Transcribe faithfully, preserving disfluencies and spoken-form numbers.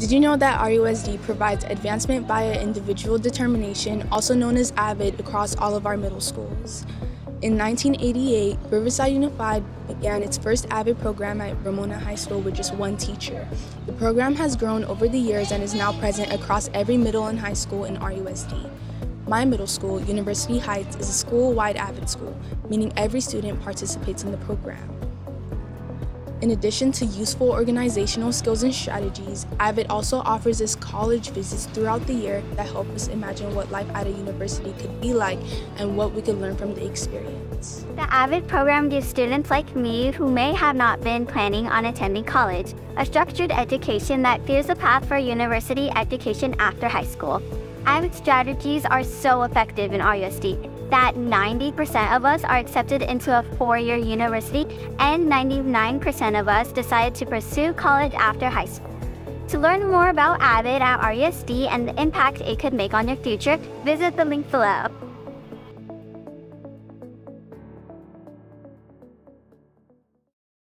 Did you know that R U S D provides advancement via individual determination, also known as AVID, across all of our middle schools? In nineteen eighty-eight, Riverside Unified began its first AVID program at Ramona High School with just one teacher. The program has grown over the years and is now present across every middle and high school in R U S D. My middle school, University Heights, is a school-wide AVID school, meaning every student participates in the program. In addition to useful organizational skills and strategies, AVID also offers us college visits throughout the year that help us imagine what life at a university could be like and what we could learn from the experience. The AVID program gives students like me, who may have not been planning on attending college, a structured education that clears a path for university education after high school. AVID strategies are so effective in R U S D that ninety percent of us are accepted into a four-year university and ninety-nine percent of us decide to pursue college after high school. To learn more about AVID at R U S D and the impact it could make on your future, visit the link below.